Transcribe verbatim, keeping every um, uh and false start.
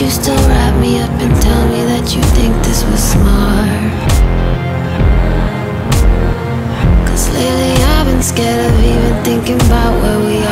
you still wrap me up and tell me that you think this was smart. Cause lately I've been scared of even thinking about where we are.